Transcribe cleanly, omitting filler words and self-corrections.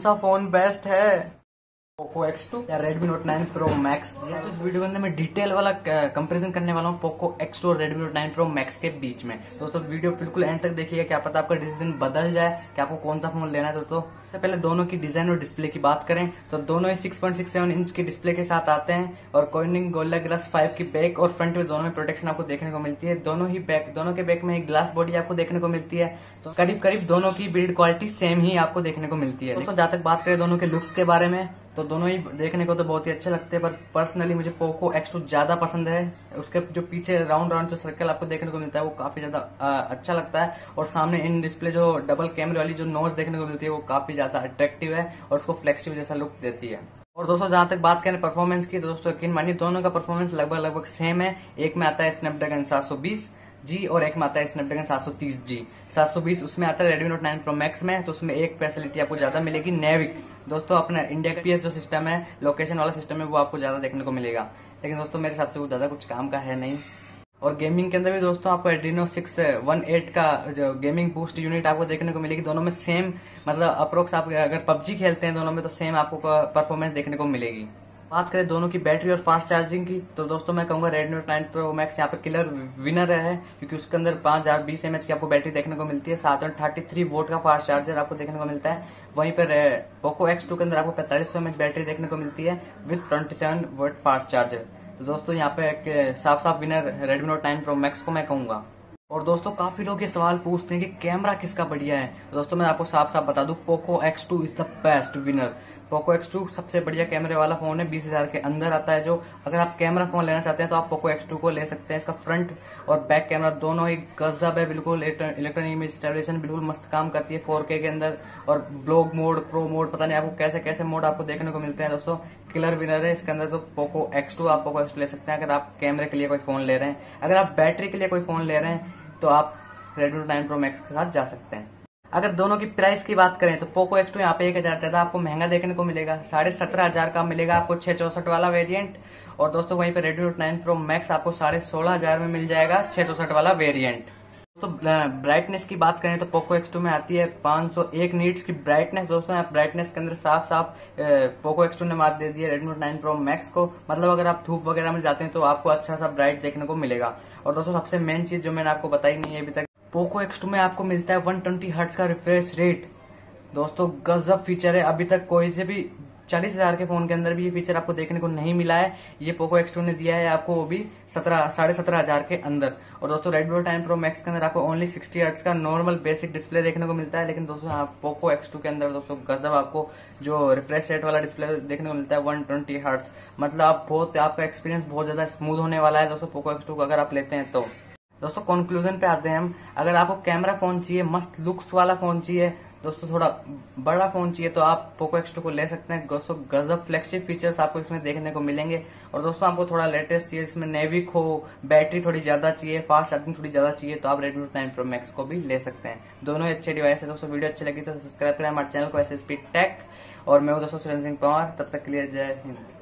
कौन सा phone best है, पोको X2 या Redmi Note 9 Pro Max। तो इस वीडियो में मैं डिटेल वाला कंपैरिजन करने वाला हूँ पोको X2 और Redmi Note 9 Pro Max के बीच में। दोस्तों वीडियो बिल्कुल एंड तक देखिएगा, क्या पता आपका डिसीजन बदल जाए कि आपको कौन सा फोन लेना है। दोस्तों पहले दोनों की डिजाइन और डिस्प्ले की बात करें तो दोनों ही 6.67 इंच के डिस्प्ले के साथ आते हैं और कॉर्निंग गोरिल्ला ग्लास 5 की बैक और फ्रंट में दोनों में प्रोटेक्शन आपको देखने को मिलती है। दोनों के बैक में एक ग्लास बॉडी आपको देखने को मिलती है। तो करीब करीब दोनों की बिल्ड क्वालिटी सेम ही आपको देखने को मिलती है। दोस्तों जहाँ तक बात करें दोनों के लुक्स के बारे में तो दोनों ही देखने को तो बहुत ही अच्छे लगते हैं, पर पर्सनली मुझे पोको X2 ज्यादा पसंद है। उसके जो पीछे राउंड जो सर्कल आपको देखने को मिलता है वो काफी ज्यादा अच्छा लगता है और सामने इन डिस्प्ले जो डबल कैमरे वाली जो नोज देखने को मिलती है वो काफी ज्यादा अट्रैक्टिव है और उसको फ्लेक्सिबल जैसा लुक देती है। और दोस्तों जहां तक बात करें परफॉर्मेंस की, दोस्तों यकीन मानिए दोनों का परफॉर्मेंस लगभग सेम है। एक में आता है स्नैपड्रैगन 720G और एक में आता है स्नैपड्रैगन 730G। 720 उसमें आता है Redmi Note 9 Pro Max में, तो उसमें एक फैसिलिटी आपको ज्यादा मिलेगी, नेविक। दोस्तों अपना इंडिया का PS जो सिस्टम है, लोकेशन वाला सिस्टम है, वो आपको ज्यादा देखने को मिलेगा। लेकिन दोस्तों मेरे हिसाब से वो ज्यादा कुछ काम का है नहीं। और गेमिंग के अंदर भी दोस्तों आपको एड्रीनो 618 का जो गेमिंग बूस्ट यूनिट आपको देखने को मिलेगी। दोनों में सेम, मतलब अप्रोक्स आप अगर PUBG खेलते हैं दोनों में तो सेम आपको परफॉर्मेंस देखने को मिलेगी। बात करें दोनों की बैटरी और फास्ट चार्जिंग की तो दोस्तों मैं कहूंगा Redmi Note 9 Pro Max यहाँ पे किलर विनर है, क्योंकि उसके अंदर 5020 mAh की आपको बैटरी देखने को मिलती है। 733 वोल्ट का फास्ट चार्जर आपको देखने को मिलता है। वहीं पर पोको X2 के अंदर आपको 4500 mAh बैटरी देखने को मिलती है विद 27 वोल्ट फास्ट चार्जर। तो दोस्तों यहाँ पे साफ साफ winner Redmi Note 9 Pro Max को मैं कहूंगा। और दोस्तों काफी लोग ये सवाल पूछते हैं कि कैमरा किसका बढ़िया है। दोस्तों मैं आपको साफ साफ बता दूं, Poco X2 is the best winner. Poco X2 सबसे बढ़िया कैमरे वाला फोन है, 20,000 के अंदर आता है। जो अगर आप कैमरा फोन लेना चाहते हैं तो आप पोको X2 को ले सकते हैं। इसका फ्रंट और बैक कैमरा दोनों ही गजब है, बिल्कुल इलेक्ट्रॉनिक इमेज स्टेबलाइजेशन बिल्कुल मस्त काम करती है 4K के अंदर। और ब्लॉग मोड, प्रो मोड, पता नहीं आपको कैसे कैसे मोड आपको देखने को मिलते हैं। दोस्तों किलर विनर है इसके अंदर तो पोको X2। आप पोको X2 ले सकते हैं अगर आप कैमरे के लिए कोई फोन ले रहे हैं। अगर आप बैटरी के लिए कोई फोन ले रहे हैं तो आप Redmi Note 9 Pro Max के साथ जा सकते हैं। अगर दोनों की प्राइस की बात करें तो पोको X2 यहाँ पे 1000 ज्यादा आपको महंगा देखने को मिलेगा। 17,500 का मिलेगा आपको 664 वाला वेरिएंट। और दोस्तों वहीं पे Redmi Note 9 Pro Max आपको 16,500 में मिल जाएगा 664 वाला वेरिएंट। तो ब्राइटनेस की बात करें तो पोको X2 में आती है 501 नीट्स की ब्राइटनेस। दोस्तों आप ब्राइटनेस के अंदर साफ साफ पोको X2 ने मात दे दी है Redmi Note 9 Pro Max को। मतलब अगर आप धूप वगैरह में जाते हैं तो आपको अच्छा सा ब्राइट देखने को मिलेगा। और दोस्तों सबसे मेन चीज जो मैंने आपको बताई नहीं है अभी तक, पोको X2 में आपको मिलता है 120 हर्ट्ज का रिफ्रेश रेट। दोस्तों गजब फीचर है, अभी तक कोई से भी 40,000 के फोन के अंदर भी ये फीचर आपको देखने को नहीं मिला है। ये पोको X2 ने दिया है आपको, वो भी 17,500 के अंदर। और दोस्तों Redmi Note 9 Pro Max के अंदर आपको ओनली 60 हर्ट्ज का नॉर्मल बेसिक डिस्प्ले देखने को मिलता है। लेकिन दोस्तों आप पोको X2 के अंदर दोस्तों गजब आपको जो रिफ्रेश रेट वाला डिस्प्ले देखने को मिलता है 120 हर्ट्ज। मतलब आपका एक्सपीरियंस बहुत ज्यादा स्मूथ होने वाला है दोस्तों पोको X2 को अगर आप लेते हैं तो। दोस्तों कंक्लूजन पे आते हैं हम। अगर आपको कैमरा फोन चाहिए, मस्त लुक्स वाला फोन चाहिए, दोस्तों थोड़ा बड़ा फोन चाहिए तो आप पोको X2 को ले सकते हैं। दोस्तों गजब फ्लैगशिप फीचर्स आपको इसमें देखने को मिलेंगे। और दोस्तों आपको थोड़ा लेटेस्ट चाहिए, इसमें नेविक हो, बैटरी थोड़ी ज्यादा चाहिए, फास्ट चार्जिंग थोड़ी ज्यादा चाहिए तो आप Redmi Note 9 Pro Max को भी ले सकते हैं। दोनों ही अच्छे डिवाइस है। दोस्तों वीडियो अच्छी लगी तो सब्सक्राइब करें हमारे चैनल को SSP Tech। और मैं हूं दोस्तों सुरेंद्र सिंह पंवार, तब तक के लिए जय हिंद।